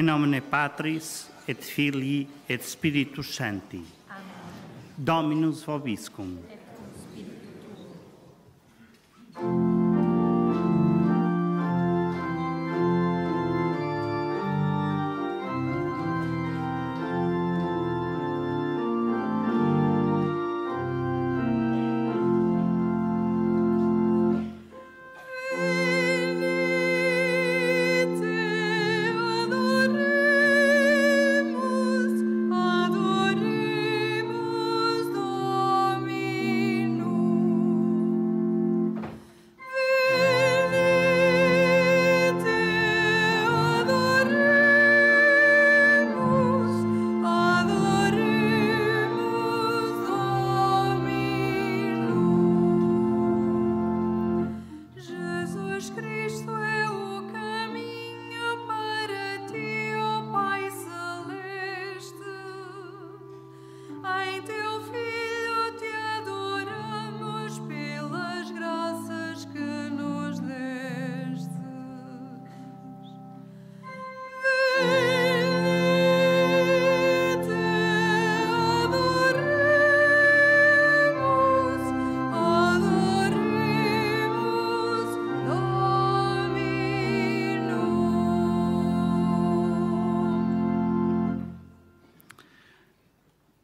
In nomine Patris et Filii et Spiritus Sancti. Amen. Dominus vobiscum.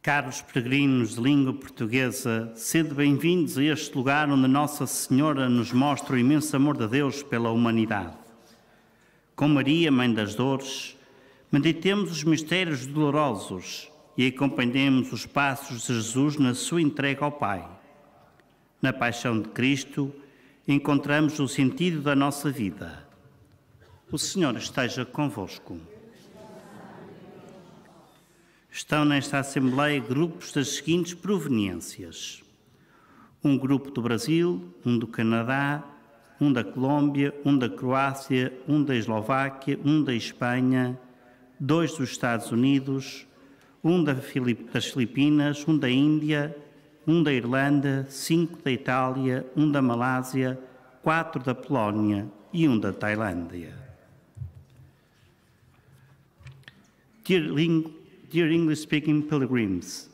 Caros peregrinos de língua portuguesa, sede bem-vindos a este lugar onde Nossa Senhora nos mostra o imenso amor de Deus pela humanidade. Com Maria, Mãe das Dores, meditemos os mistérios dolorosos e acompanhemos os passos de Jesus na sua entrega ao Pai. Na paixão de Cristo, encontramos o sentido da nossa vida. O Senhor esteja convosco. Estão nesta Assembleia grupos das seguintes proveniências. Um grupo do Brasil, um do Canadá, um da Colômbia, um da Croácia, um da Eslováquia, um da Espanha, dois dos Estados Unidos, um das Filipinas, um da Índia, um da Irlanda, 5 da Itália, um da Malásia, 4 da Polónia e um da Tailândia. Dear English-speaking pilgrims,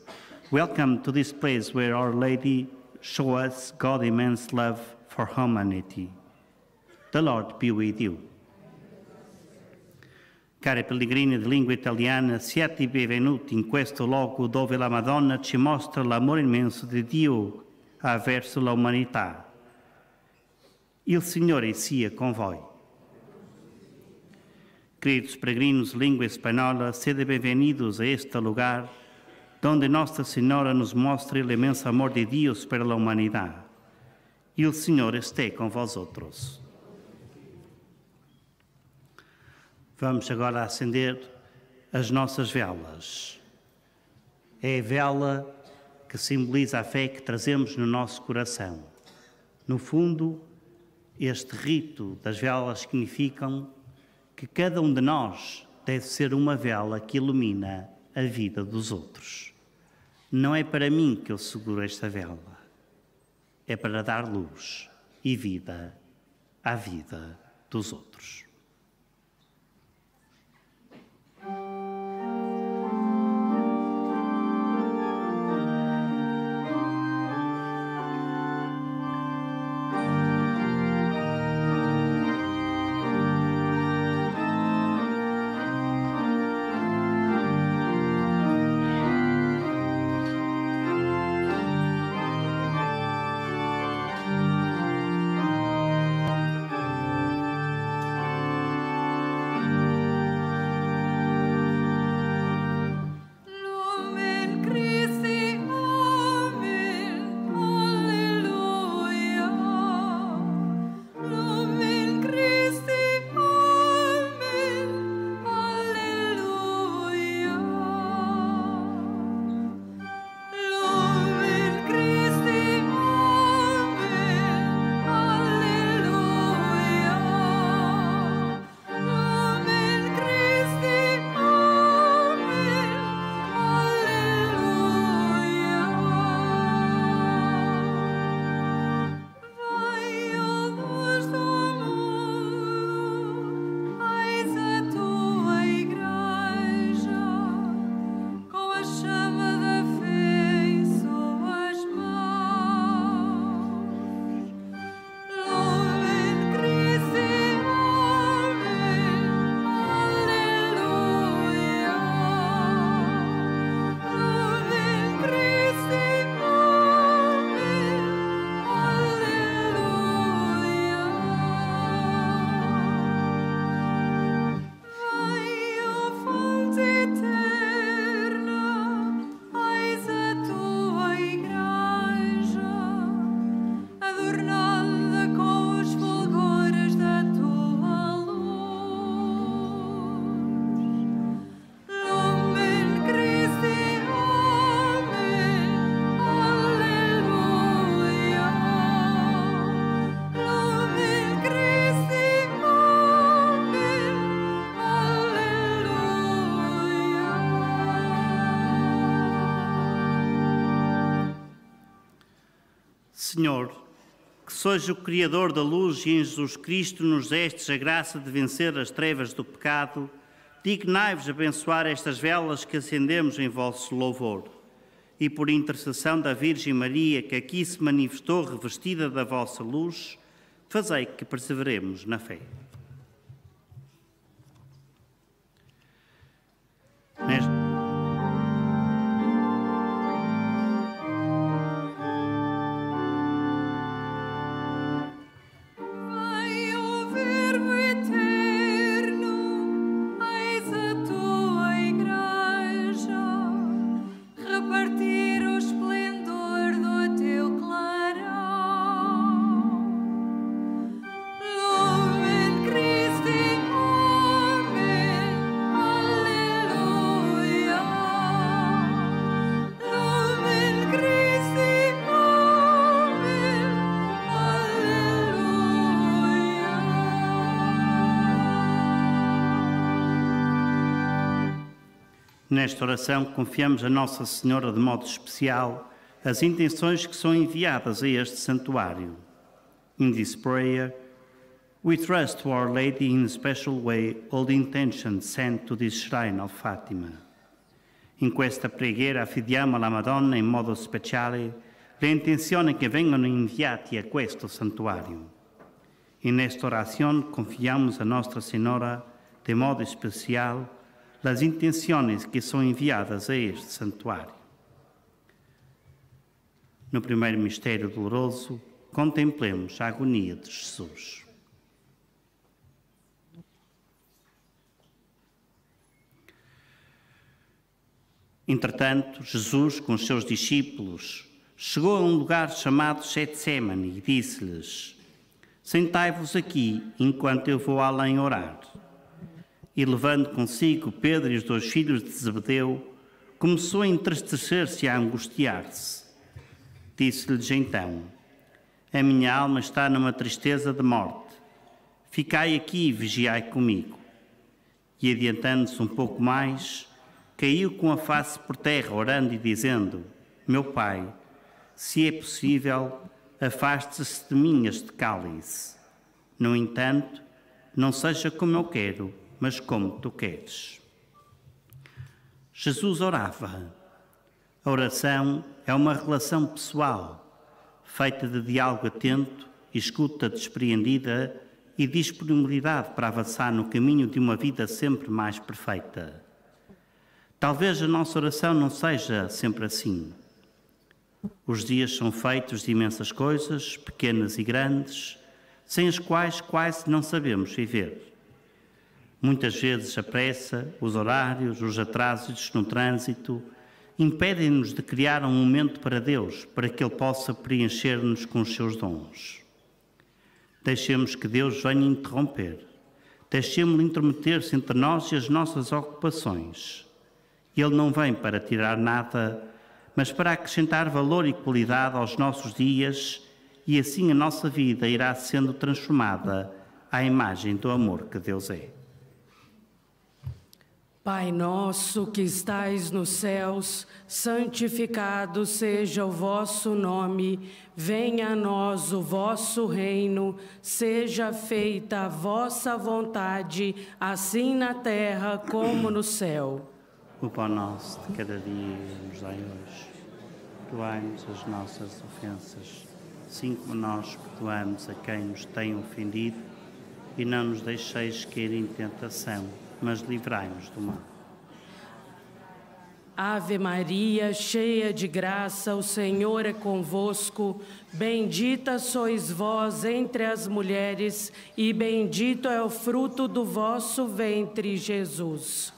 welcome to this place where Our Lady shows us God's immense love for humanity. The Lord be with you. Cari pellegrini di lingua italiana, siate benvenuti in questo luogo dove la Madonna ci mostra l'amore immenso di Dio verso l'umanità. Il Signore sia con voi. Queridos peregrinos de língua espanhola, sede bem-vindos a este lugar onde Nossa Senhora nos mostra o imenso amor de Deus pela humanidade. E o Senhor esteja com vós outros. Vamos agora acender as nossas velas. É a vela que simboliza a fé que trazemos no nosso coração. No fundo, este rito das velas significam que cada de nós deve ser uma vela que ilumina a vida dos outros. Não é para mim que eu seguro esta vela, é para dar luz e vida à vida dos outros. Senhor, que sois o Criador da luz e em Jesus Cristo nos destes a graça de vencer as trevas do pecado, dignai-vos abençoar estas velas que acendemos em vosso louvor. E por intercessão da Virgem Maria, que aqui se manifestou revestida da vossa luz, fazei que perseveremos na fé. Nesta oração, confiamos a Nossa Senhora de modo especial as intenções que são enviadas a este santuário. In this prayer, we trust to Our Lady in a special way all the intentions sent to this shrine of Fatima. In questa preghiera affidiamo alla Madonna in modo speciale le intenzioni che vengono inviate a questo santuario. In esta oración confiamos a Nossa Senhora de modo especial as intenções que são enviadas a este santuário. No primeiro mistério doloroso, contemplemos a agonia de Jesus. Entretanto, Jesus, com os seus discípulos, chegou a um lugar chamado Getsêmane e disse-lhes: sentai-vos aqui enquanto eu vou além orar. E levando consigo Pedro e os dois filhos de Zebedeu, começou a entristecer-se e a angustiar-se. Disse-lhes então: a minha alma está numa tristeza de morte. Ficai aqui e vigiai comigo. E adiantando-se um pouco mais, caiu com a face por terra, orando e dizendo: meu Pai, se é possível, afaste-se de mim este cálice. No entanto, não seja como eu quero, mas como tu queres. Jesus orava. A oração é uma relação pessoal, feita de diálogo atento, escuta despreendida e disponibilidade para avançar no caminho de uma vida sempre mais perfeita. Talvez a nossa oração não seja sempre assim. Os dias são feitos de imensas coisas, pequenas e grandes, sem as quais quase não sabemos viver. Muitas vezes a pressa, os horários, os atrasos no trânsito impedem-nos de criar um momento para Deus, para que Ele possa preencher-nos com os seus dons. Deixemos que Deus venha interromper. Deixemos-Lhe intermeter-se entre nós e as nossas ocupações. Ele não vem para tirar nada, mas para acrescentar valor e qualidade aos nossos dias, e assim a nossa vida irá sendo transformada à imagem do amor que Deus é. Pai nosso que estais nos céus, santificado seja o vosso nome, venha a nós o vosso reino, seja feita a vossa vontade, assim na terra como no céu. O pão nosso de cada dia nos dai hoje, perdoai-nos as nossas ofensas, assim como nós perdoamos a quem nos tem ofendido, e não nos deixeis cair em tentação, mas livrai-nos do mal. Ave Maria, cheia de graça, o Senhor é convosco. Bendita sois vós entre as mulheres, e bendito é o fruto do vosso ventre, Jesus.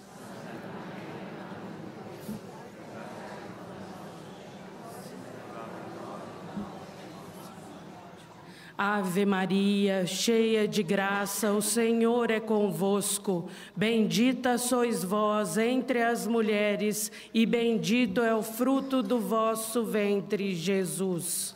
Ave Maria, cheia de graça, o Senhor é convosco. Bendita sois vós entre as mulheres, e bendito é o fruto do vosso ventre, Jesus.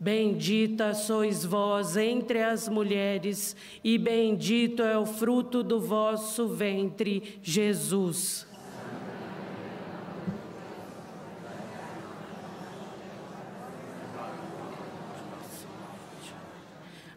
Bendita sois vós entre as mulheres, e bendito é o fruto do vosso ventre, Jesus.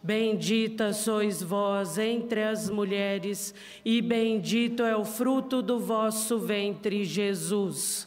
Bendita sois vós entre as mulheres, e bendito é o fruto do vosso ventre, Jesus.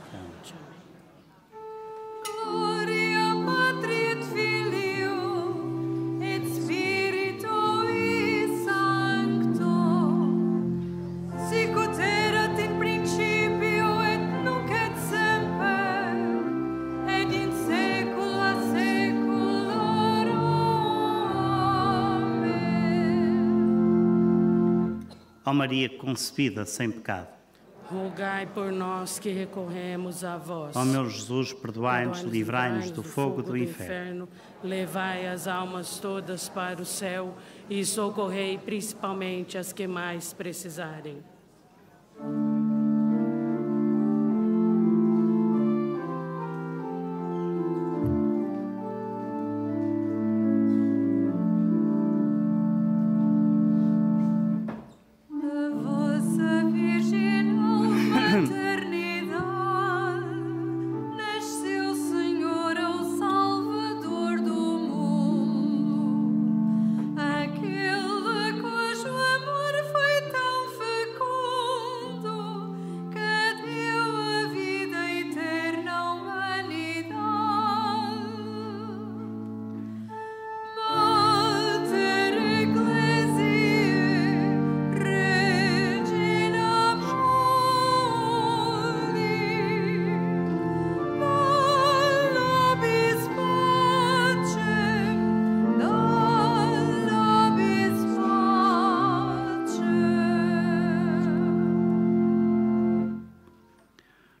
Ó Maria concebida sem pecado, rogai por nós que recorremos a vós. Ó meu Jesus, perdoai-nos, livrai-nos do fogo do inferno, levai as almas todas para o céu e socorrei principalmente as que mais precisarem.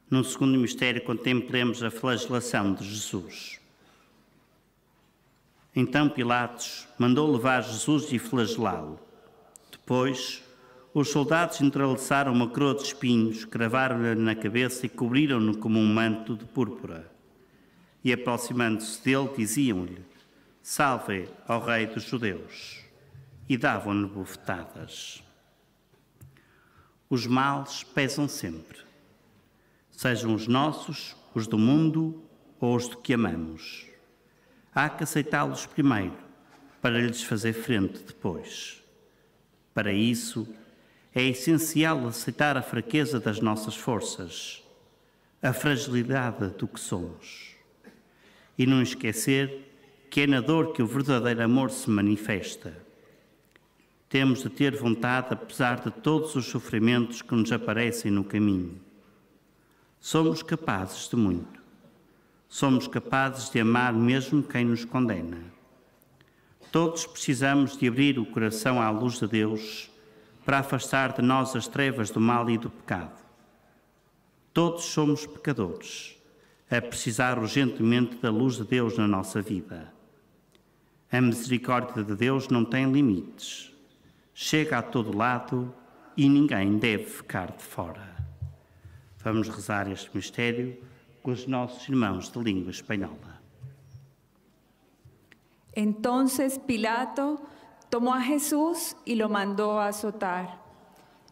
No segundo mistério, contemplemos a flagelação de Jesus. Então Pilatos mandou levar Jesus e flagelá-lo. Depois, os soldados entrelaçaram uma coroa de espinhos, cravaram-lhe na cabeça e cobriram-no como um manto de púrpura. E aproximando-se dele, diziam-lhe: Salve ao Rei dos Judeus! E davam-lhe bofetadas. Os males pesam sempre, sejam os nossos, os do mundo ou os do que amamos. Há que aceitá-los primeiro, para lhes fazer frente depois. Para isso, é essencial aceitar a fraqueza das nossas forças, a fragilidade do que somos. E não esquecer que é na dor que o verdadeiro amor se manifesta. Temos de ter vontade, apesar de todos os sofrimentos que nos aparecem no caminho. Somos capazes de muito. Somos capazes de amar mesmo quem nos condena. Todos precisamos de abrir o coração à luz de Deus para afastar de nós as trevas do mal e do pecado. Todos somos pecadores, a precisar urgentemente da luz de Deus na nossa vida. A misericórdia de Deus não tem limites. Chega a todo lado e ninguém deve ficar de fora. Vamos rezar este mistério com os nossos irmãos de língua espanhola. Entonces Pilato tomó a Jesús y lo mandó a azotar.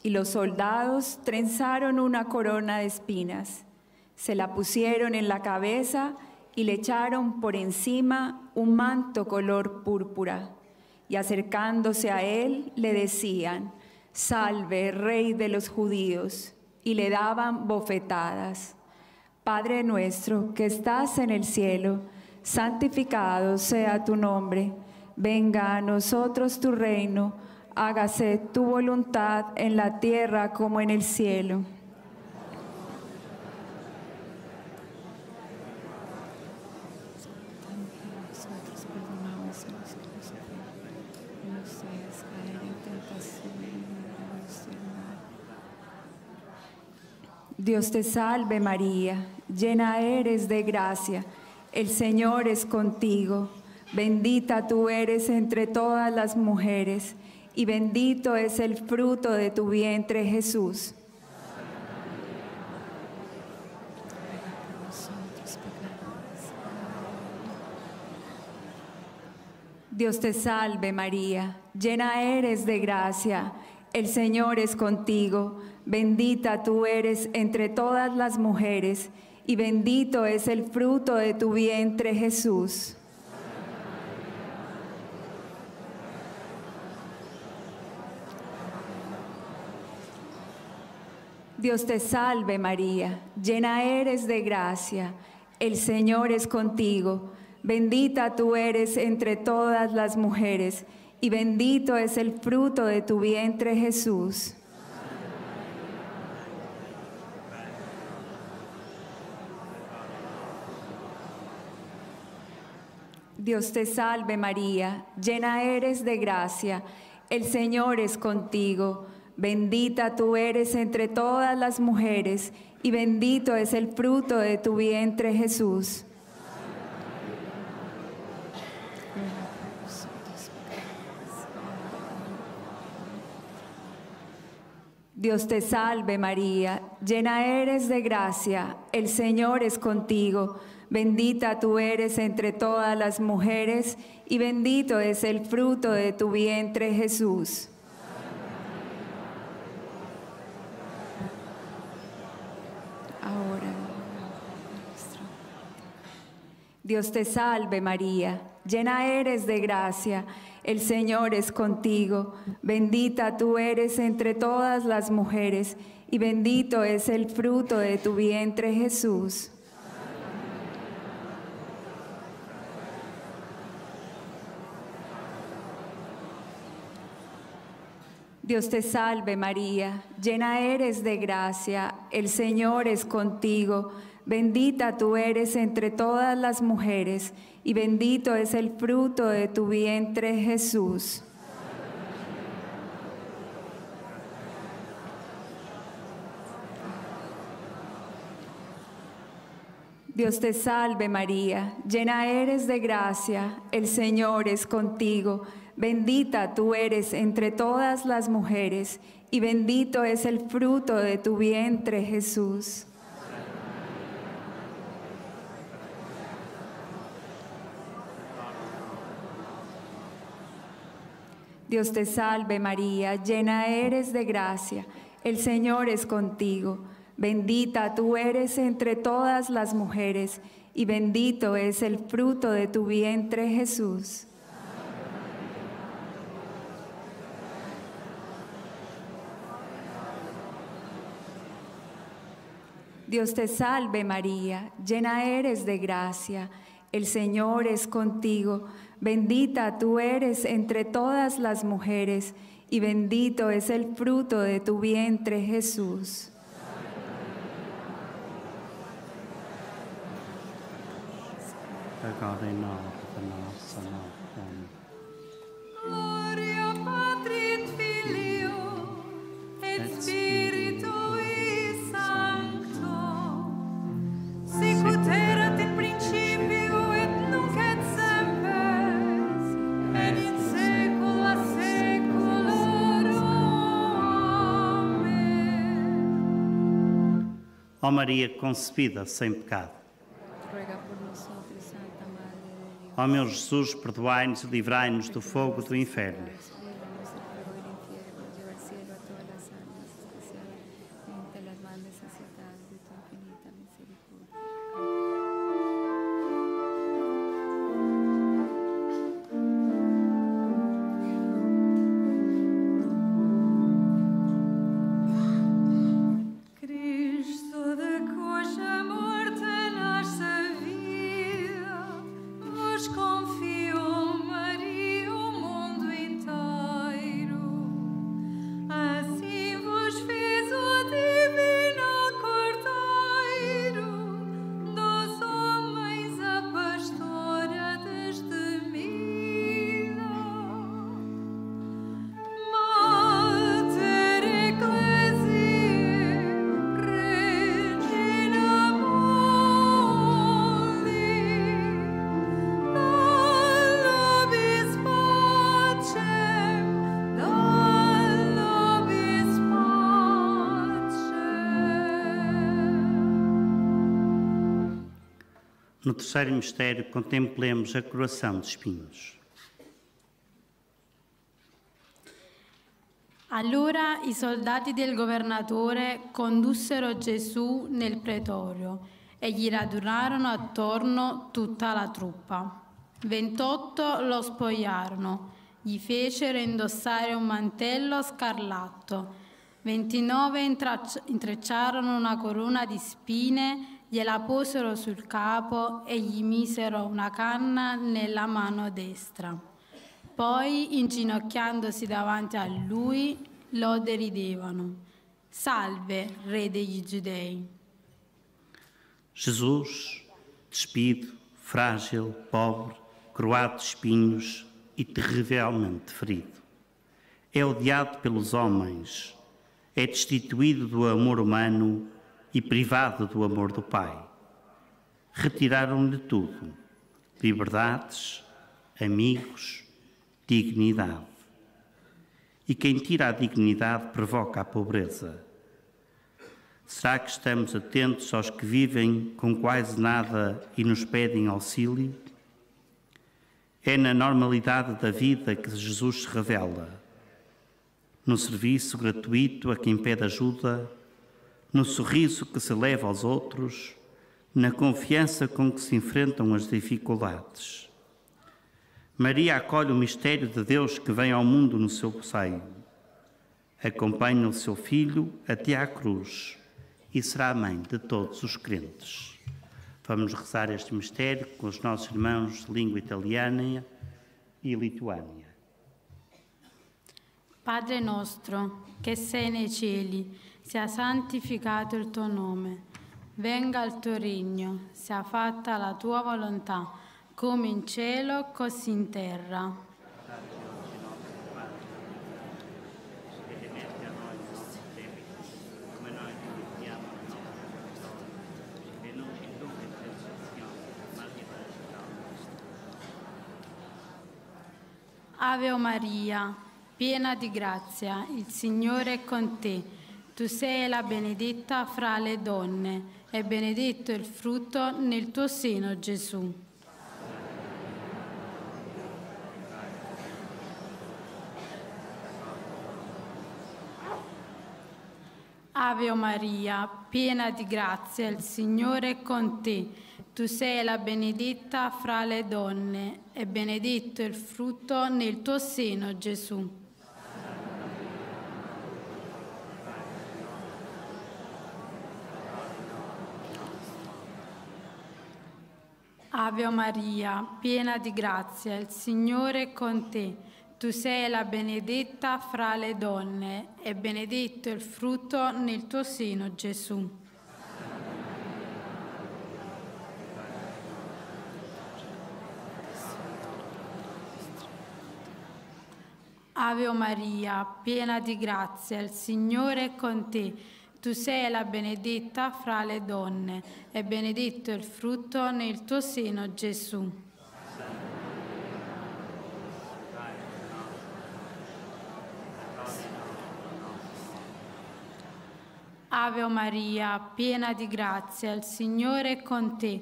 Y los soldados trenzaron una corona de espinas, se la pusieron en la cabeza y le echaron por encima un manto color púrpura. Y acercándose a él, le decían, «Salve, Rey de los judíos», y le daban bofetadas. Padre nuestro, que estás en el cielo, santificado sea tu nombre. Venga a nosotros tu reino, hágase tu voluntad en la tierra como en el cielo. Dios te salve María, llena eres de gracia, el Señor es contigo, bendita tú eres entre todas las mujeres y bendito es el fruto de tu vientre Jesús. Dios te salve María, llena eres de gracia, el Señor es contigo, bendita tú eres entre todas las mujeres, y bendito es el fruto de tu vientre, Jesús. Dios te salve, María, llena eres de gracia, el Señor es contigo, bendita tú eres entre todas las mujeres, y bendito es el fruto de tu vientre, Jesús. Dios te salve María, llena eres de gracia, el Señor es contigo, bendita tú eres entre todas las mujeres y bendito es el fruto de tu vientre Jesús. Dios te salve María, llena eres de gracia, el Señor es contigo. Bendita tú eres entre todas las mujeres y bendito es el fruto de tu vientre, Jesús. Ahora. Dios te salve, María, llena eres de gracia, el Señor es contigo, bendita tú eres entre todas las mujeres y bendito es el fruto de tu vientre, Jesús. Dios te salve María, llena eres de gracia, el Señor es contigo, bendita tú eres entre todas las mujeres y bendito es el fruto de tu vientre Jesús. Dios te salve María, llena eres de gracia, el Señor es contigo. Bendita tú eres entre todas las mujeres, y bendito es el fruto de tu vientre, Jesús. Dios te salve María, llena eres de gracia, el Señor es contigo. Bendita tú eres entre todas las mujeres, y bendito es el fruto de tu vientre, Jesús. Dios te salve María, llena eres de gracia, el Señor es contigo. Bendita tú eres entre todas las mujeres, y bendito es el fruto de tu vientre, Jesús. Gloria Patri et Filio et Spiritui Sancto, sicut erat in principio et nunc et semper et in saecula saeculorum. Amen. Ó Maria concebida sem pecado, ó meu Jesus, perdoai-nos e livrai-nos do fogo do inferno. No terceiro mistério, contemplemos a coroação de espinhos. Allora i soldati del governatore condussero Gesù nel pretorio e gli radunarono attorno tutta la truppa. 28 lo spogliarono, gli fecero indossare un mantello scarlatto. 29 intrecciarono una corona di spine, gliela posero sul capo e gli misero una canna nella mano destra. Poi, inginocchiandosi davanti a lui, lo deridevano. Salve, re degli Giudei! Jesus, despido, frágil, pobre, coroado de espinhos e terrivelmente ferido, é odiado pelos homens, é destituído do amor humano e privado do amor do Pai. Retiraram-lhe tudo: liberdades, amigos, dignidade. E quem tira a dignidade provoca a pobreza. Será que estamos atentos aos que vivem com quase nada e nos pedem auxílio? É na normalidade da vida que Jesus se revela, no serviço gratuito a quem pede ajuda, no sorriso que se leva aos outros, na confiança com que se enfrentam as dificuldades. Maria acolhe o mistério de Deus que vem ao mundo no seu seio, acompanha o seu Filho até à cruz e será a mãe de todos os crentes. Vamos rezar este mistério com os nossos irmãos de língua italiana e lituânia. Padre nostro, che sei nei cieli, sia santificato il tuo nome, venga il tuo regno, sia fatta la tua volontà, come in cielo, così in terra. Ave Maria, piena di grazia, il Signore è con te. Tu sei la benedetta fra le donne, e benedetto il frutto nel tuo seno, Gesù. Ave Maria, piena di grazia, il Signore è con te. Tu sei la benedetta fra le donne e benedetto il frutto nel tuo seno, Gesù. Ave Maria, piena di grazia, il Signore è con te. Tu sei la benedetta fra le donne e benedetto il frutto nel tuo seno, Gesù. Ave Maria, piena di grazia, il Signore è con te. Tu sei la benedetta fra le donne e benedetto il frutto nel tuo seno, Gesù. Ave Maria, piena di grazia, il Signore è con te.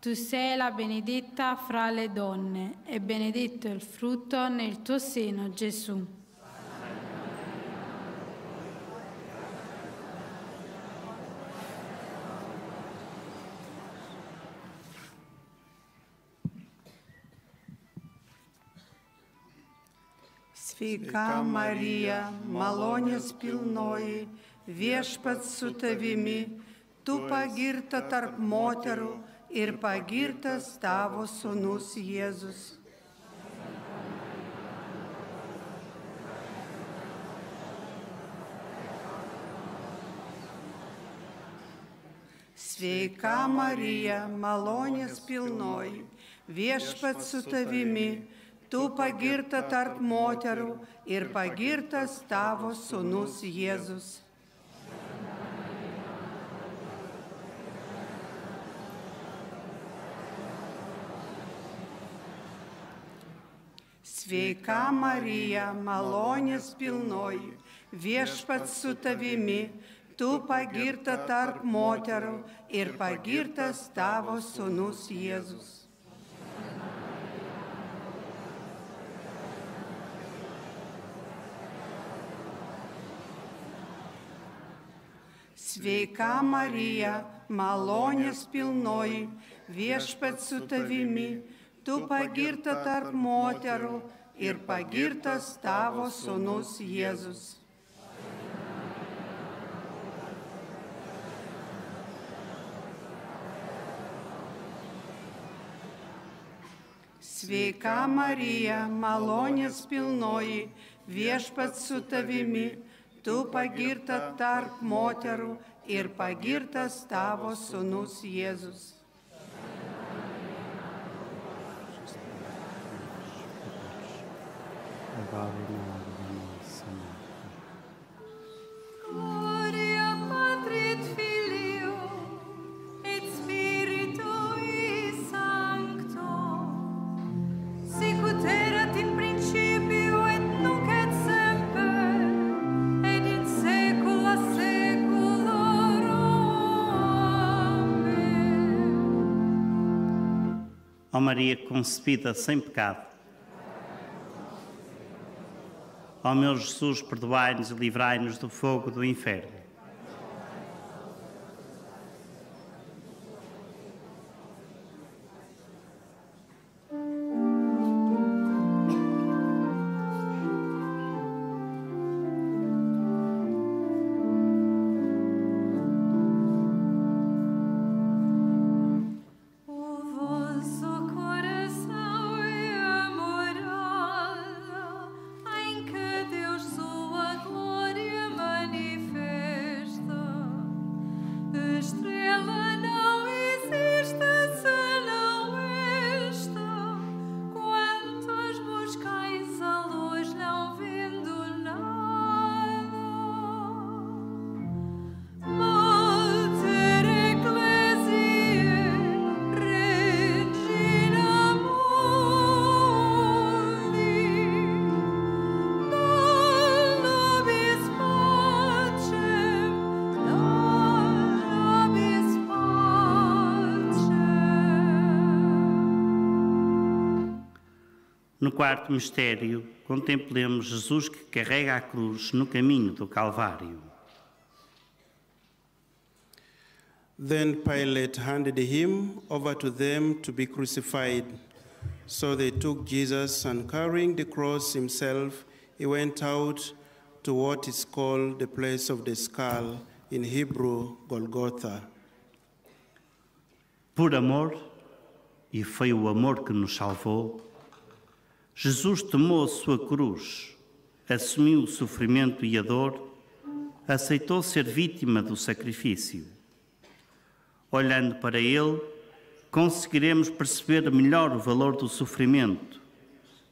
Tu sei la benedetta fra le donne e benedetto il frutto nel tuo seno, Gesù. Свята Марія, молоня спільної, веш під сутовіми, ту пагірта тарп мотеру, ір пагірта ставо сунус Єзус. Свята Марія, молоня спільної, веш під сутовіми, Tu pagirta tarp moterų ir pagirtas tavo sūnus Jėzus. Sveika Marija, malonės pilnoji, viešpats su tavimi, tu pagirta tarp moterų ir pagirtas tavo sūnus Jėzus. Sveika Marija, malonės pilnoji, viešpats su tavimi, tu pagirta tarp moterų ir pagirtas tavo sūnus Jėzus. Sveika Marija, malonės pilnoji, viešpats su tavimi, Tu pagirta tarp moterų ir pagirtas tavo sūnus Jėzus. Ó Maria concebida sem pecado. Ó meu Jesus, perdoai-nos e livrai-nos do fogo do inferno. No quarto mistério, contemplemos Jesus que carrega a cruz no caminho do Calvário. Then Pilate handed him over to them to be crucified. So they took Jesus, and carrying the cross himself, he went out to what is called the place of the skull, in Hebrew, Golgotha. Por amor, e foi o amor que nos salvou, Jesus tomou a sua cruz, assumiu o sofrimento e a dor, aceitou ser vítima do sacrifício. Olhando para ele, conseguiremos perceber melhor o valor do sofrimento,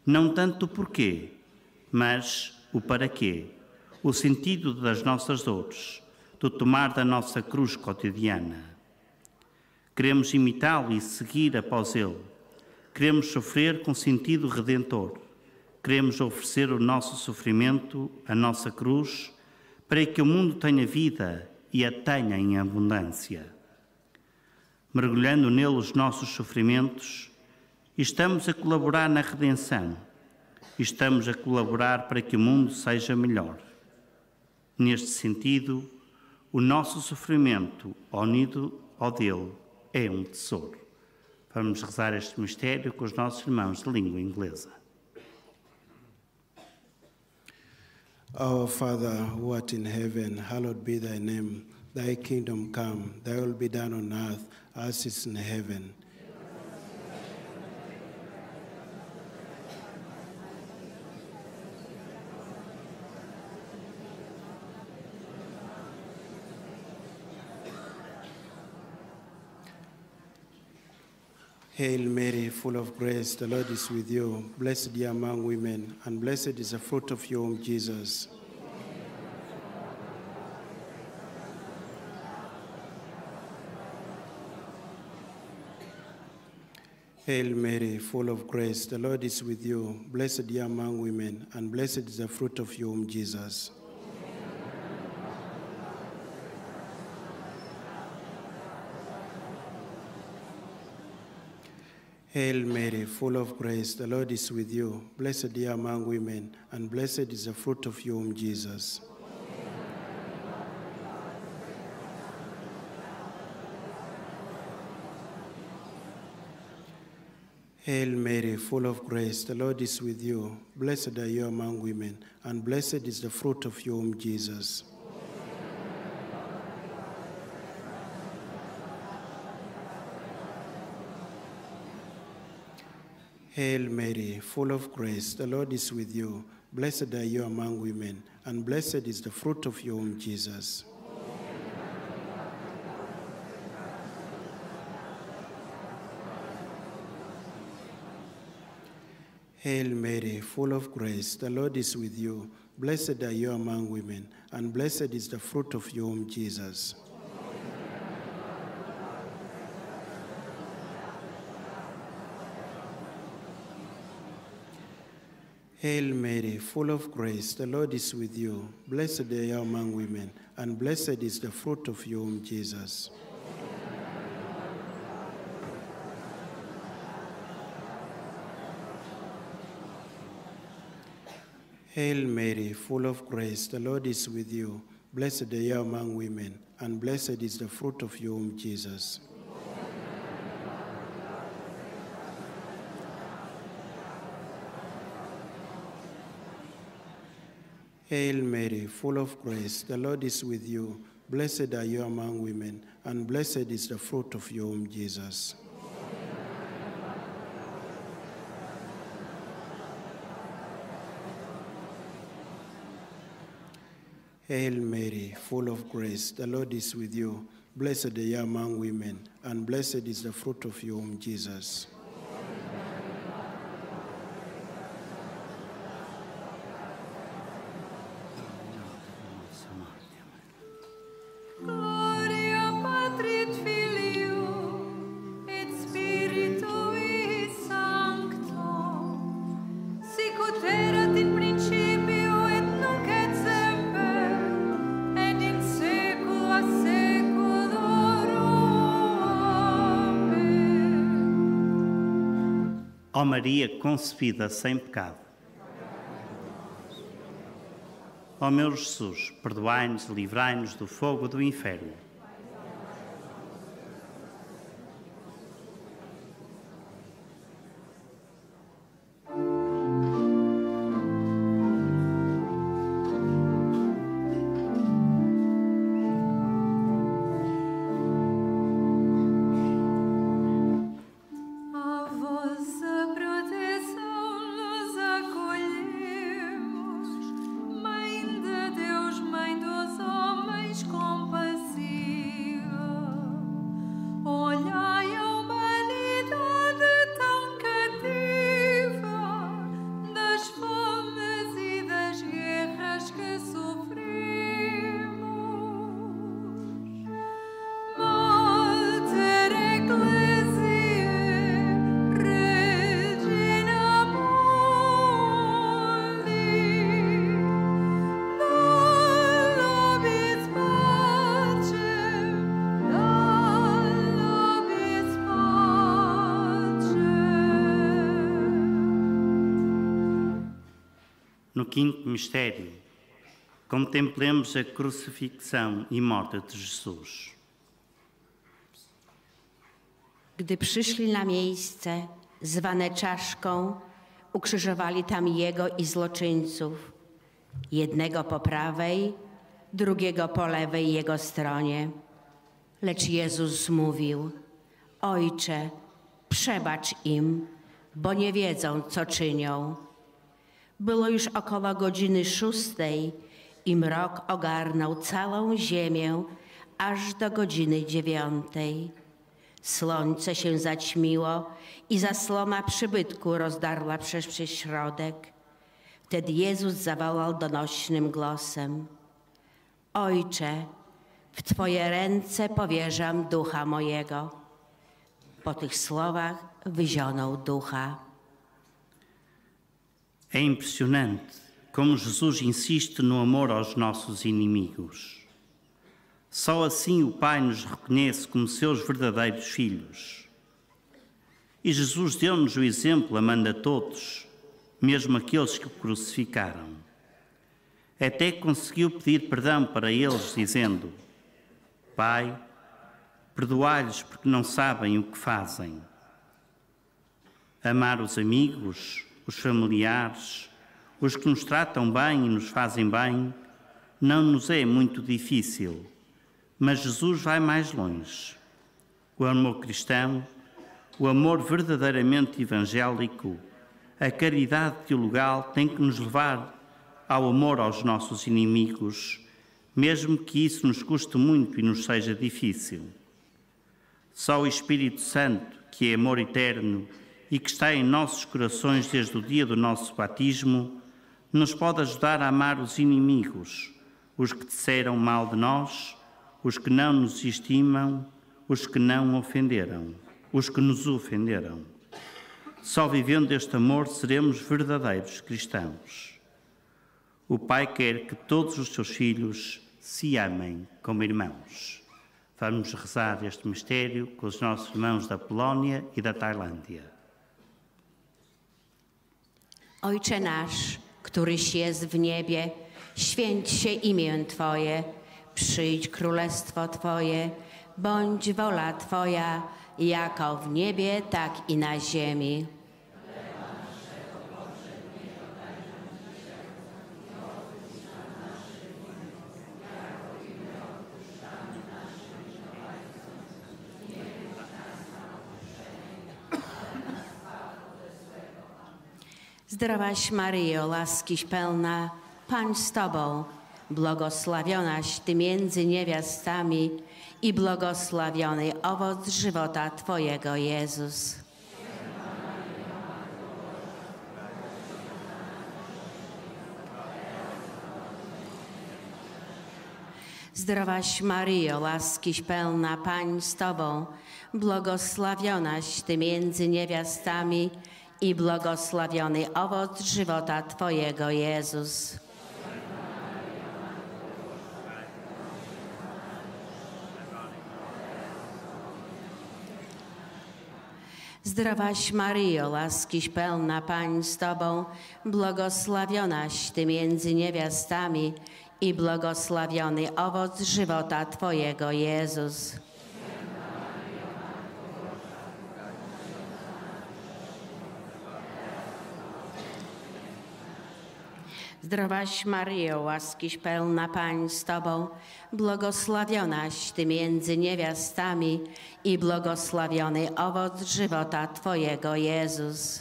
não tanto o porquê, mas o para quê, o sentido das nossas dores, do tomar da nossa cruz cotidiana. Queremos imitá-lo e seguir após ele. Queremos sofrer com sentido redentor. Queremos oferecer o nosso sofrimento, a nossa cruz, para que o mundo tenha vida e a tenha em abundância. Mergulhando nele os nossos sofrimentos, estamos a colaborar na redenção. Estamos a colaborar para que o mundo seja melhor. Neste sentido, o nosso sofrimento, unido ao dele, é um tesouro. Vamos rezar este mistério com os nossos irmãos de língua inglesa. Our Father, who art in heaven, hallowed be thy name. Thy kingdom come, thy will be done on earth, as it is in heaven. Hail Mary, full of grace, the Lord is with you. Blessed are you among women, and blessed is the fruit of your womb, Jesus. Hail Mary, full of grace, the Lord is with you. Blessed are you among women, and blessed is the fruit of your womb, Jesus. Hail Mary, full of grace, the Lord is with you. Blessed are you among women, and blessed is the fruit of your womb, Jesus. Hail Mary, full of grace, the Lord is with you. Blessed are you among women, and blessed is the fruit of your womb, Jesus. Hail Mary, full of grace, the Lord is with you. Blessed are you among women, and blessed is the fruit of your womb, Jesus. Hail Mary, full of grace, the Lord is with you. Blessed are you among women, and blessed is the fruit of your womb, Jesus. Hail Mary, full of grace, the Lord is with you. Blessed are you among women, and blessed is the fruit of your womb, Jesus. Hail Mary, full of grace, the Lord is with you. Blessed are you among women, and blessed is the fruit of your womb, Jesus. Hail Mary, full of grace, the Lord is with you. Blessed are you among women, and blessed is the fruit of your womb, Jesus. Hail Mary, full of grace, the Lord is with you. Blessed are you among women, and blessed is the fruit of your womb, Jesus. Ó Maria concebida sem pecado. Ó meu Jesus, perdoai-nos e livrai-nos do fogo do inferno. No quinto mistério, contemplemos a crucifixão e morte de Jesus. Gdy przyszli na miejsce, zwane czaszką, ukrzyżowali tam Jego i zloczyńców, jednego po prawej, drugiego po lewej Jego stronie. Lecz Jezus mówił: Ojcze, przebacz im, bo nie wiedzą, co czynią. Było już około godziny 6 i mrok ogarnął całą ziemię aż do godziny 9. Słońce się zaćmiło i zasłona przybytku rozdarła przez środek. Wtedy Jezus zawołał donośnym głosem: Ojcze, w Twoje ręce powierzam ducha mojego. Po tych słowach wyzionął ducha. É impressionante como Jesus insiste no amor aos nossos inimigos. Só assim o Pai nos reconhece como seus verdadeiros filhos. E Jesus deu-nos o exemplo, amando a todos, mesmo aqueles que o crucificaram. Até conseguiu pedir perdão para eles, dizendo: Pai, perdoai-lhes porque não sabem o que fazem. Amar os amigos, os familiares, os que nos tratam bem e nos fazem bem, não nos é muito difícil. Mas Jesus vai mais longe. O amor cristão, o amor verdadeiramente evangélico, a caridade teologal tem que nos levar ao amor aos nossos inimigos, mesmo que isso nos custe muito e nos seja difícil. Só o Espírito Santo, que é amor eterno e que está em nossos corações desde o dia do nosso batismo, nos pode ajudar a amar os inimigos, os que disseram mal de nós, os que não nos estimam, os que não ofenderam, os que nos ofenderam. Só vivendo este amor seremos verdadeiros cristãos. O Pai quer que todos os seus filhos se amem como irmãos. Vamos rezar este mistério com os nossos irmãos da Polónia e da Tailândia. Ojcze nasz, któryś jest w niebie, święć się imię Twoje. Przyjdź królestwo Twoje, bądź wola Twoja, jako w niebie, tak i na ziemi. Zdrowaś Maryjo, łaskiś pełna, Pan z Tobą, błogosławionaś Ty między niewiastami i błogosławiony owoc żywota Twojego, Jezus. Zdrowaś Maryjo, łaskiś pełna, Pan z Tobą, błogosławionaś Ty między niewiastami i błogosławiony owoc żywota Twojego, Jezus. Zdrowaś Maryjo, łaskiś pełna, Pan z Tobą, błogosławionaś Ty między niewiastami i błogosławiony owoc żywota Twojego, Jezus. Zdrowaś Maryjo, łaskiś pełna, Pan z Tobą, błogosławionaś Ty między niewiastami i błogosławiony owoc żywota Twojego, Jezus.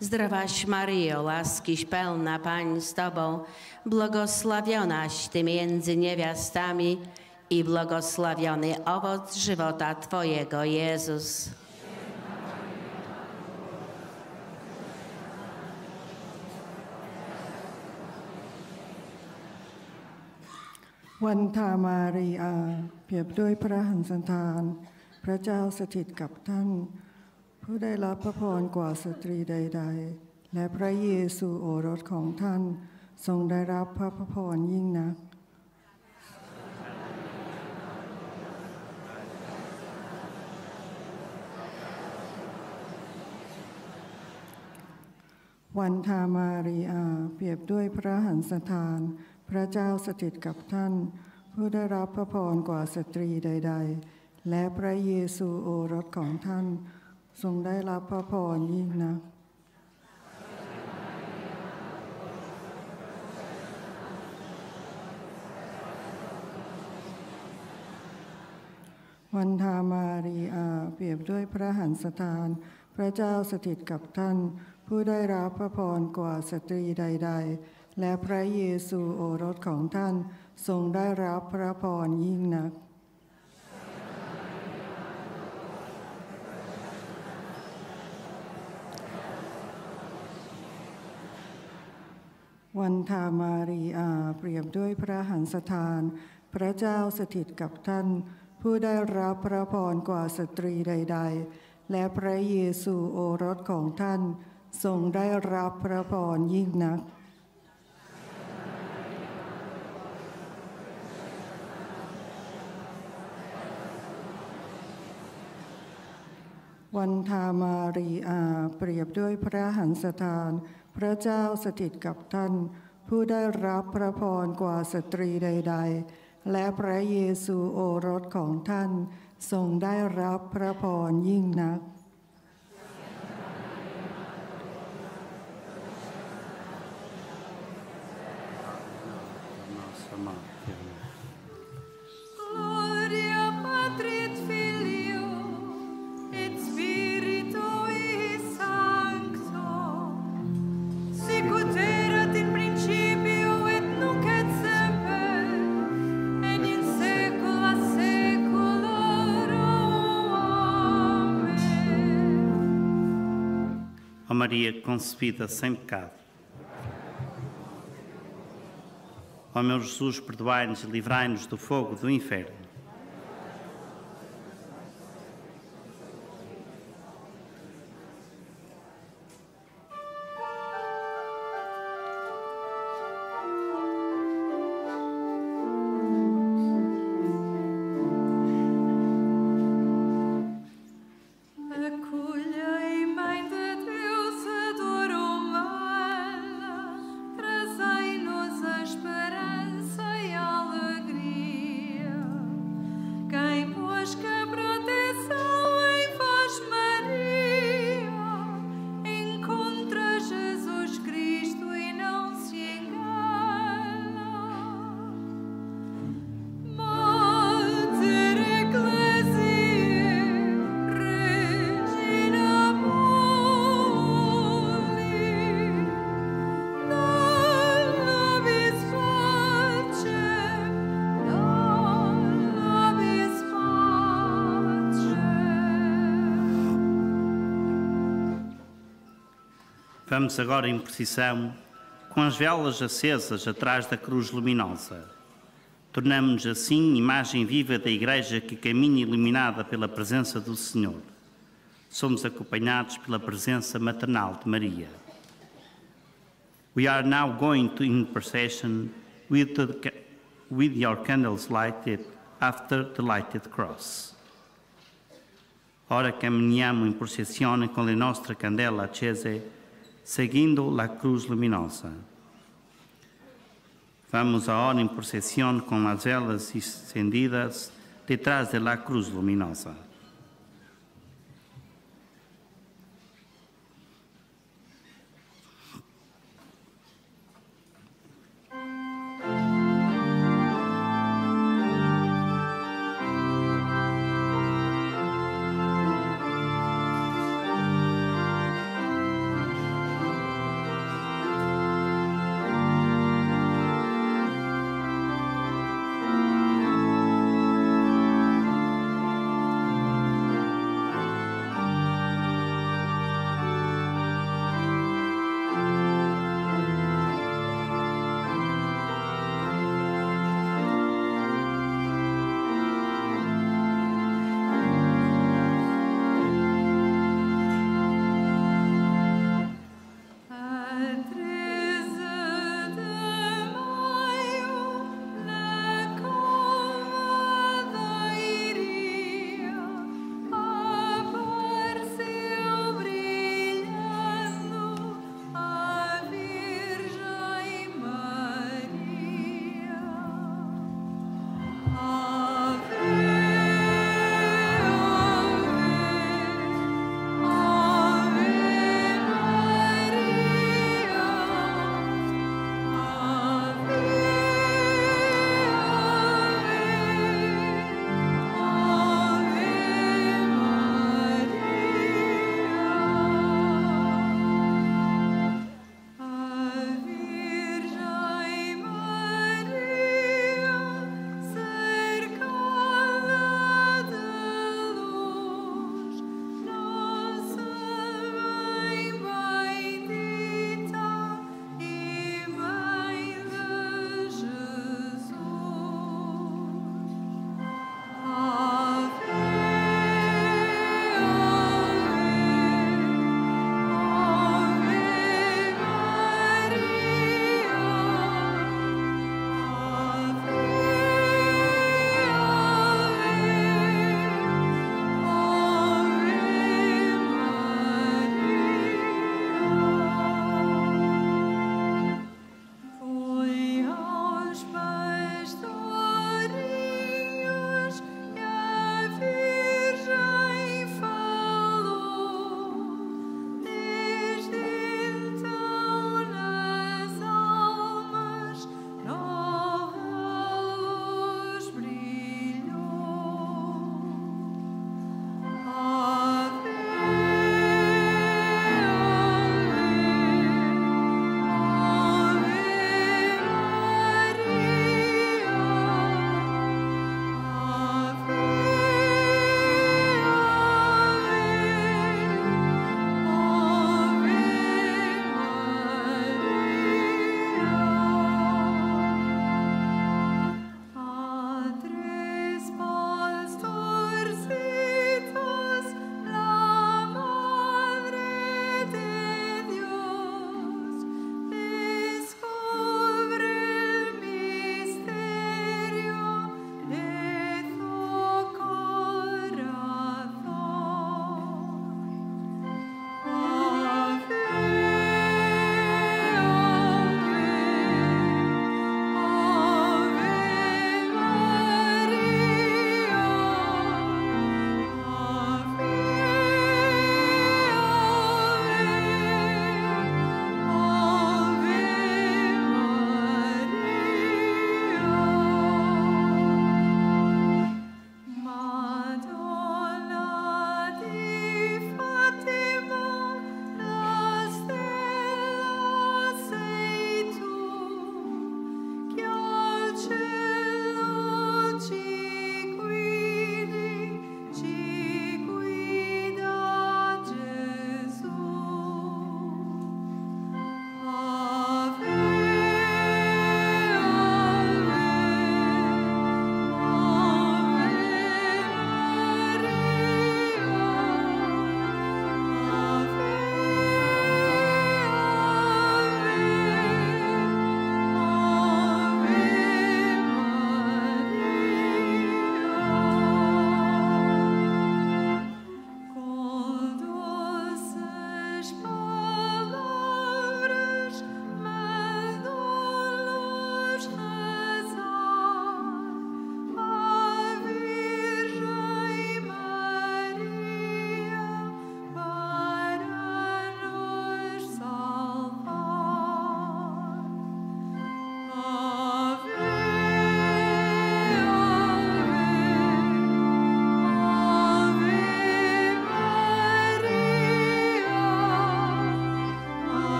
Zdrowaś Maryjo, łaskiś pełna, Pan z Tobą, błogosławionaś Ty między niewiastami i błogosławiony owoc żywota Twojego, Jezus. Wanta Maria, เปรียบด้วยพระหันสันธานพระเจ้าสถิตกับท่านผู้ได้รับพระพรกว่าสตรีใดๆและพระเยซูโอรสของท่านทรงได้รับพระพรยิ่งนัก วันธามารีอาเปรียบด้วยพระหันสถานพระเจ้าสถิตกับท่านผู้ได้รับพระพรกว่าสตรีใดๆและพระเยซูโอรสของท่านทรงได้รับพระพรยิ่งนักวันธามารีอาเปรียบด้วยพระหันสถานพระเจ้าสถิตกับท่านผู้ได้รับพระพรกว่าสตรีใดๆและพระเยซูโอรสของท่านทรงได้รับพระพรยิ่งนักวันธามารีอาเปรียบด้วยพระหันสถานพระเจ้าสถิตกับท่านผู้ได้รับพระพรกว่าสตรีใดๆและพระเยซูโอรสของท่านทรงได้รับพระพรยิ่งนักวันธามารีอาเปรียบด้วยพระหันสถานพระเจ้าสถิตกับท่านผู้ได้รับพระพรกว่าสตรีใดๆและพระเยซูโอรสของท่านทรงได้รับพระพรยิ่งนักMaria concebida sem pecado. Ó meu Jesus, perdoai-nos e livrai-nos do fogo do inferno. Vamos agora em procissão, com as velas acesas atrás da cruz luminosa. Tornamo-nos assim imagem viva da Igreja que caminha iluminada pela presença do Senhor. Somos acompanhados pela presença maternal de Maria. We are now going to in procession with your candles lighted after the lighted cross. Ora camminiamo in processione con le nostre candele accese seguindo la cruz luminosa. Vamos ahora en procesión con las velas encendidas detrás de la cruz luminosa.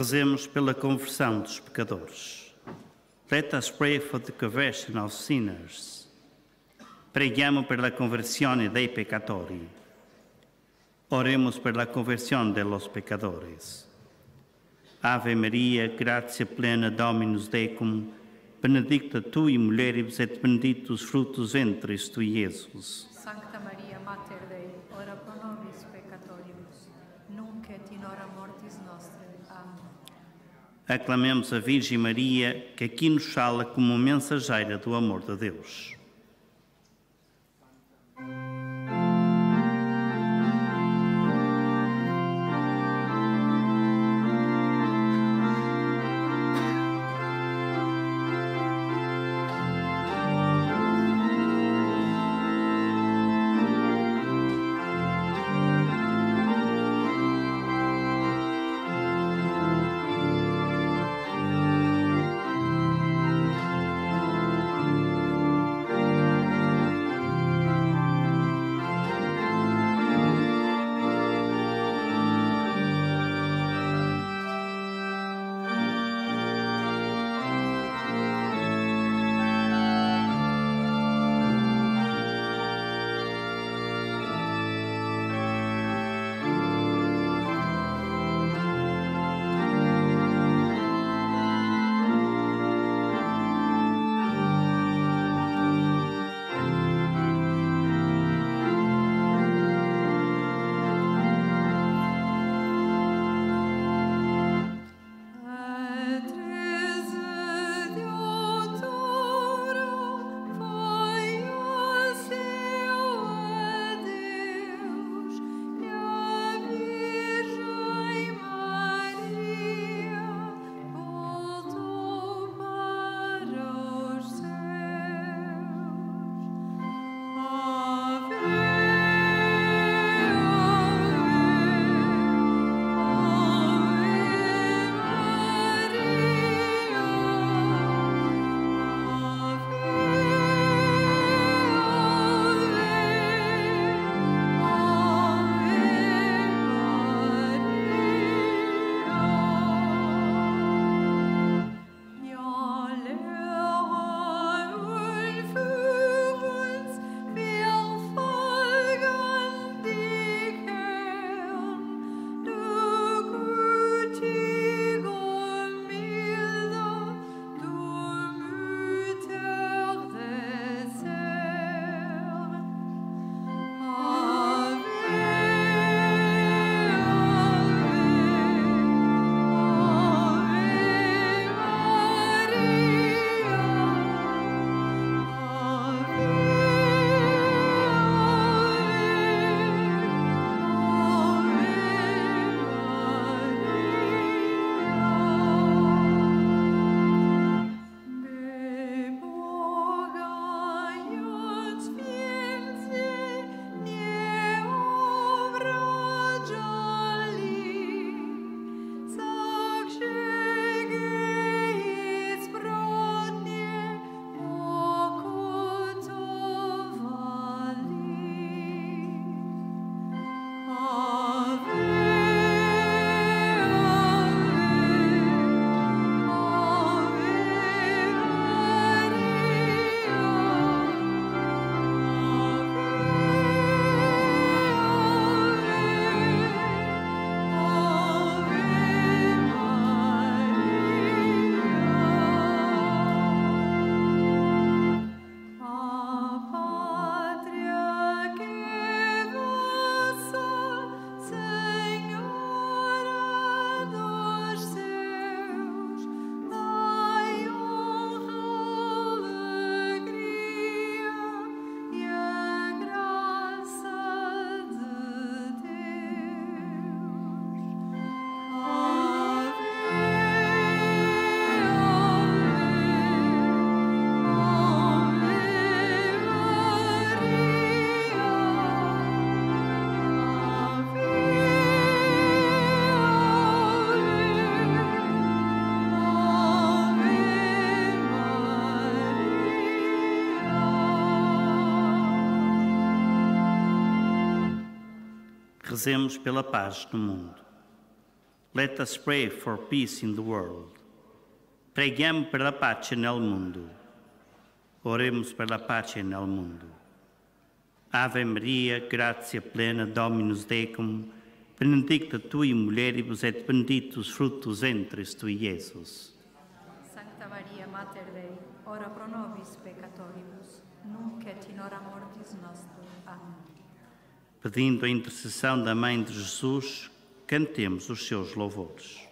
Rezemos pela conversão dos pecadores. Let us pray for the conversion of sinners. Preghiamo per la conversione dei peccatori. Oremos per la conversione de los pecadores. Ave Maria, gratia plena, Dominus Tecum, benedicta tu in mulieribus et benedictus fructus ventris tui, Iesus. Sancta Maria, Mater Dei, ora pro nobis peccatoribus, nunc et in hora mortis nostre. Amém. Aclamemos a Virgem Maria, que aqui nos fala como mensageira do amor de Deus. Rezemos pela paz do mundo. Let us pray for peace in the world. Preghiamo per la pace nel mondo. Oremos per la pace nel mondo. Ave Maria, gratia plena, Dominus Tecum, benedicta tu in mulieribus et benedictus fructus ventris tui, Iesus. Sancta Maria, Mater Dei, ora pro nobis peccatoribus, nunc et in hora mortis nostrum. Amém. Pedindo a intercessão da Mãe de Jesus, cantemos os seus louvores.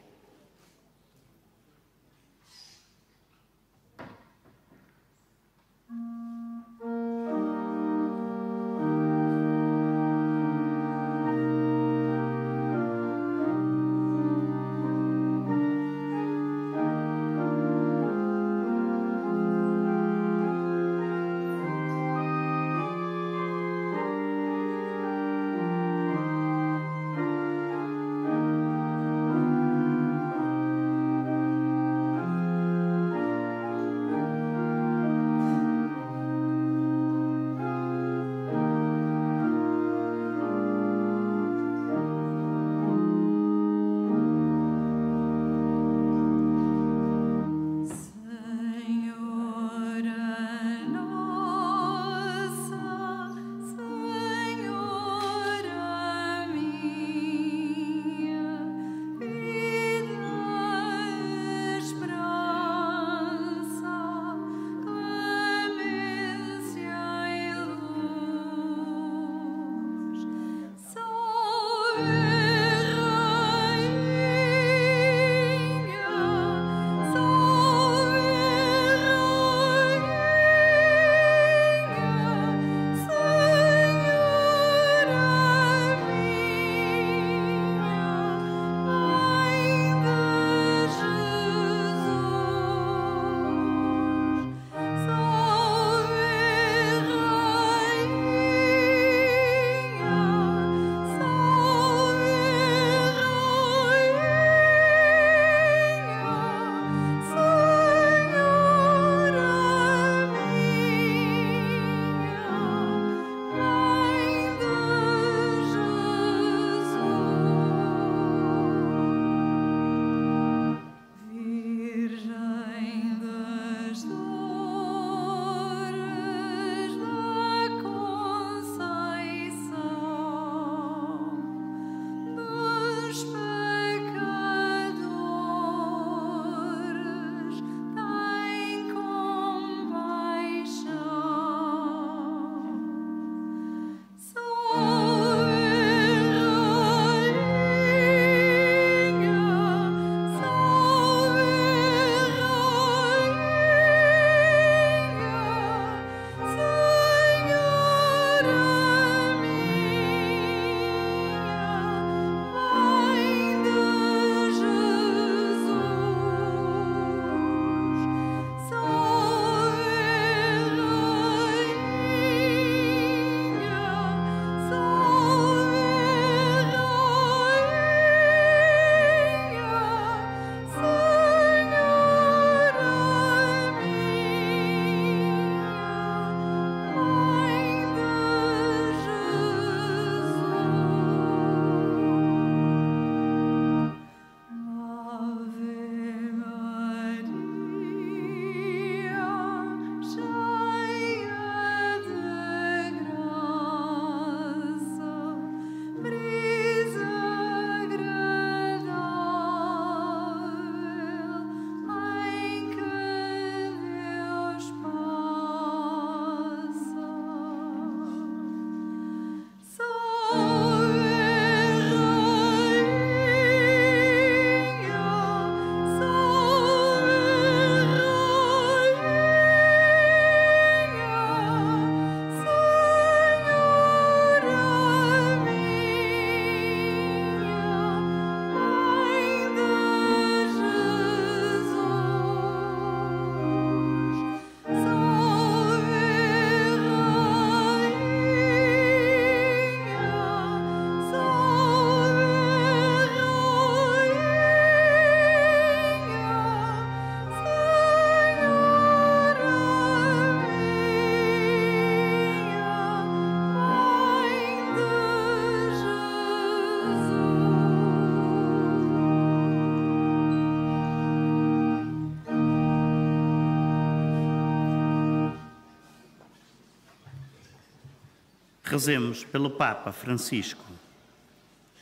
Rezemos pelo Papa Francisco.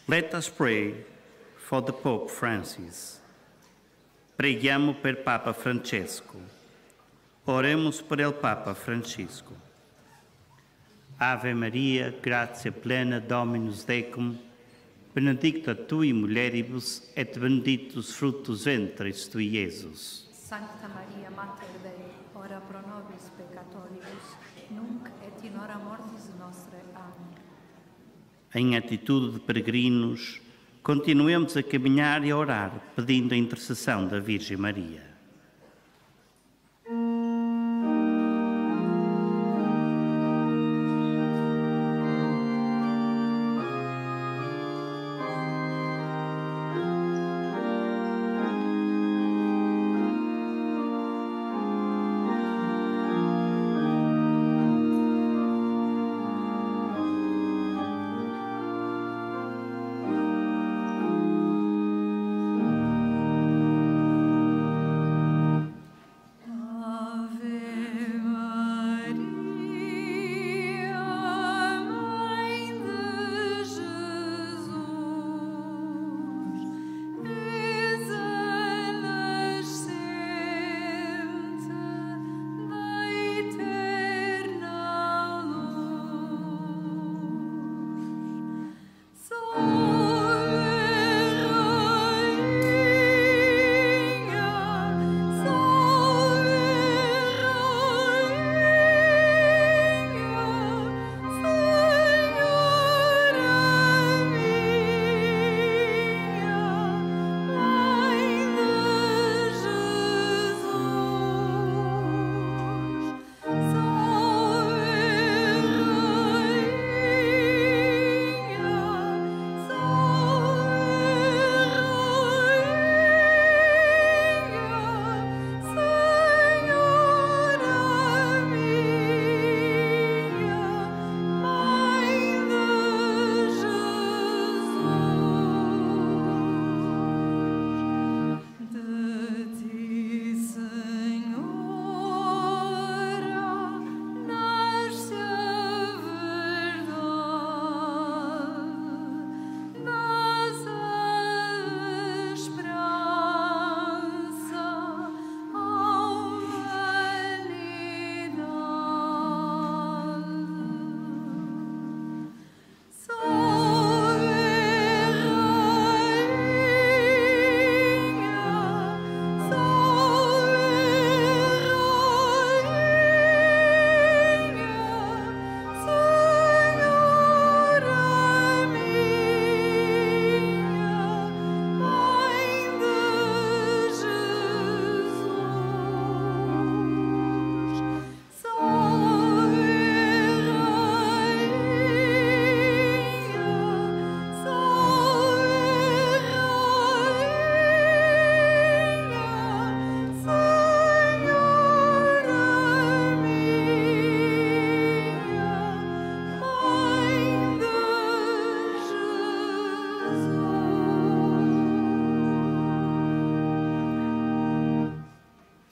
Let us pray for the Pope Francis. Preghiamo per Papa Francesco. Oremos por el Papa Francisco. Ave Maria, gratia plena, Dominus Tecum, benedicta tui mulieribus, et benedictus fructus ventris tui, Jesus. Sancta Maria, Mater Dei, ora pro nobis peccatoribus, nunc et in hora mortis nostre. Amém. Em atitude de peregrinos, continuemos a caminhar e a orar, pedindo a intercessão da Virgem Maria.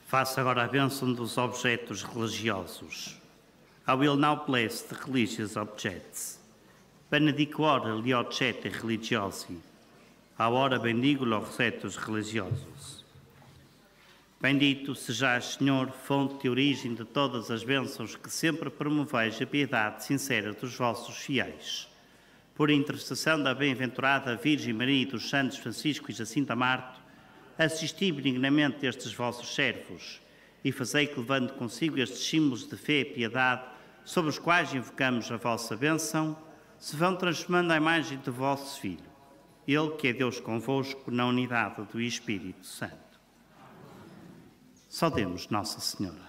Faça agora a bênção dos objetos religiosos. I will now bless the religious objects. Benedicuor li objeti religiosi. Agora bendigo os objetos religiosos. Bendito sejais, Senhor, fonte e origem de todas as bênçãos, que sempre promoveis a piedade sincera dos vossos fiéis. Por intercessão da bem-aventurada Virgem Maria e dos santos Francisco e Jacinta Marto, assisti benignamente estes vossos servos e fazei que, levando consigo estes símbolos de fé e piedade, sobre os quais invocamos a vossa bênção, se vão transformando a imagem do vosso Filho, Ele que é Deus convosco, na unidade do Espírito Santo. Saudemos Nossa Senhora.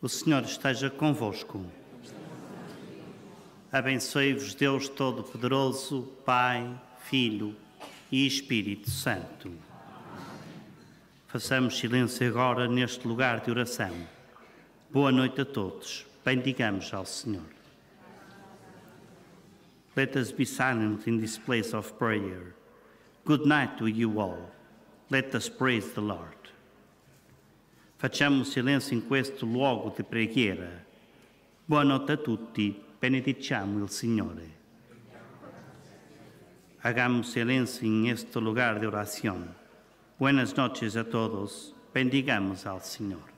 O Senhor esteja convosco. Abençoe-vos Deus Todo-Poderoso, Pai, Filho e Espírito Santo. Façamos silêncio agora neste lugar de oração. Boa noite a todos. Bendigamos ao Senhor. Let us be silent in this place of prayer. Good night to you all. Let us praise the Lord. Facciamo silenzio in questo luogo di preghiera. Buonanotte a tutti, benediciamo il Signore. Hagamos silencio en este lugar de oración. Buenas noches a todos, bendigamos al Señor.